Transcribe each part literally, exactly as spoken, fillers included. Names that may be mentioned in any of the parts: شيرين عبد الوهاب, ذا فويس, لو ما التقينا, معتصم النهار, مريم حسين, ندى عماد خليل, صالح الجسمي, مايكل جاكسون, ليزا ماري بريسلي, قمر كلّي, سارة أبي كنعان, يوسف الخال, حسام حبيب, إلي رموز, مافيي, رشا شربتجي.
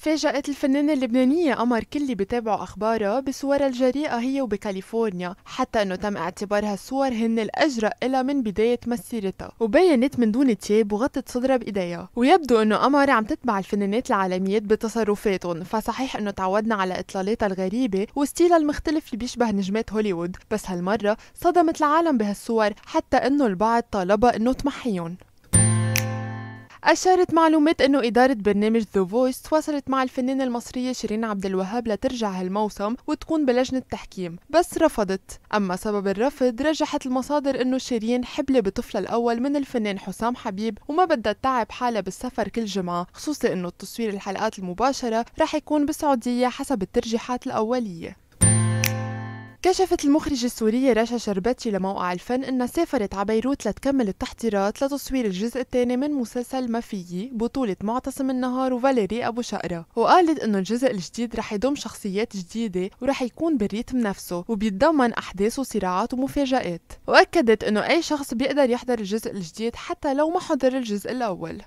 فاجأت الفنانة اللبنانية قمر كلّي بتابعوا أخبارها بصورها الجريئة هي وبكاليفورنيا، حتى أنه تم اعتبار هالصور هن الأجرأ إلها من بداية مسيرتها، وبينت من دون تياب وغطت صدرها بإيديها. ويبدو أنه قمر عم تتبع الفنانات العالميات بتصرفاتهم، فصحيح أنه تعودنا على إطلالاتها الغريبة وستيلها المختلف اللي بيشبه نجمات هوليوود، بس هالمرة صدمت العالم بهالصور حتى أنه البعض طالبها أنه تمحيهم. أشارت معلومات أنه إدارة برنامج ذا فويس تواصلت مع الفنانة المصرية شيرين عبد الوهاب لترجع هالموسم وتكون بلجنة تحكيم، بس رفضت. أما سبب الرفض رجحت المصادر أنه شيرين حبلة بطفلها الأول من الفنان حسام حبيب وما بدها تتعب حالها بالسفر كل جمعة، خصوصا أنه تصوير الحلقات المباشرة رح يكون بالسعودية حسب الترجيحات الأولية. كشفت المخرجة السورية رشا شربتجي لموقع الفن أنها سافرت على بيروت لتكمل التحضيرات لتصوير الجزء الثاني من مسلسل مافيي بطولة معتصم النهار وفاليري أبو شقرة، وقالت أنه الجزء الجديد رح يضم شخصيات جديدة ورح يكون بالريتم نفسه وبيتضمن أحداث وصراعات ومفاجآت، وأكدت أنه أي شخص بيقدر يحضر الجزء الجديد حتى لو ما حضر الجزء الأول.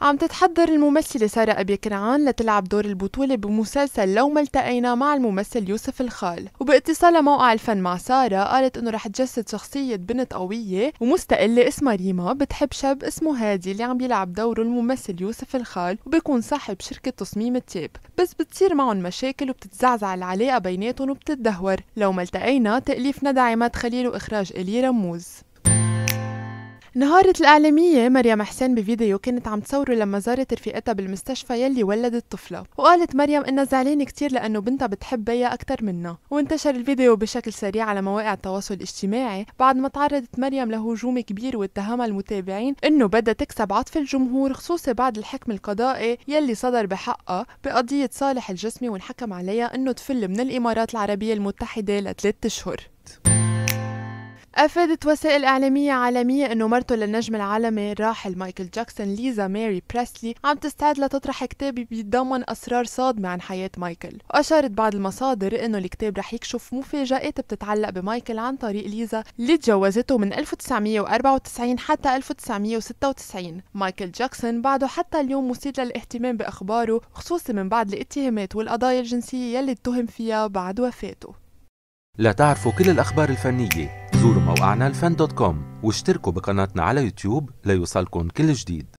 عم تتحضر الممثلة سارة أبي كنعان لتلعب دور البطولة بمسلسل لو ما التقينا مع الممثل يوسف الخال، وباتصال موقع الفن مع سارة قالت إنه رح تجسد شخصية بنت قوية ومستقلة اسمها ريما بتحب شاب اسمه هادي اللي عم بيلعب دوره الممثل يوسف الخال وبيكون صاحب شركة تصميم التيب، بس بتصير معهم مشاكل وبتتزعزع العلاقة بيناتهم وبتتدهور. لو ما التقينا تأليف ندى عماد خليل وإخراج إلي رموز. نهارت الإعلامية مريم حسين بفيديو كانت عم تصوره لما زارت رفيقتها بالمستشفى يلي ولدت طفلة، وقالت مريم إنها زعلانة كتير لأنه بنتها بتحب بيها أكتر منها، وانتشر الفيديو بشكل سريع على مواقع التواصل الاجتماعي بعد ما تعرضت مريم لهجوم كبير واتهمها المتابعين إنه بدها تكسب عطف الجمهور، خصوصا بعد الحكم القضائي يلي صدر بحقها بقضية صالح الجسمي وانحكم عليها إنه تفل من الإمارات العربية المتحدة لثلاث أشهر. أفادت وسائل إعلامية عالمية إنه مرته للنجم العالمي الراحل مايكل جاكسون ليزا ماري بريسلي عم تستعد لتطرح كتاب بيتضمن أسرار صادمة عن حياة مايكل، وأشارت بعض المصادر إنه الكتاب رح يكشف مفاجآت بتتعلق بمايكل عن طريق ليزا اللي تجوزته من ألف وتسعمية وأربعة وتسعين حتى ألف وتسعمية وستة وتسعين. مايكل جاكسون بعده حتى اليوم مثير للاهتمام بأخباره، خصوصا من بعد الاتهامات والقضايا الجنسية يلي اتهم فيها بعد وفاته. لا تعرفوا كل الأخبار الفنية، زوروا موقعنا إل فان دوت كوم واشتركوا بقناتنا على يوتيوب ليوصلكم كل جديد.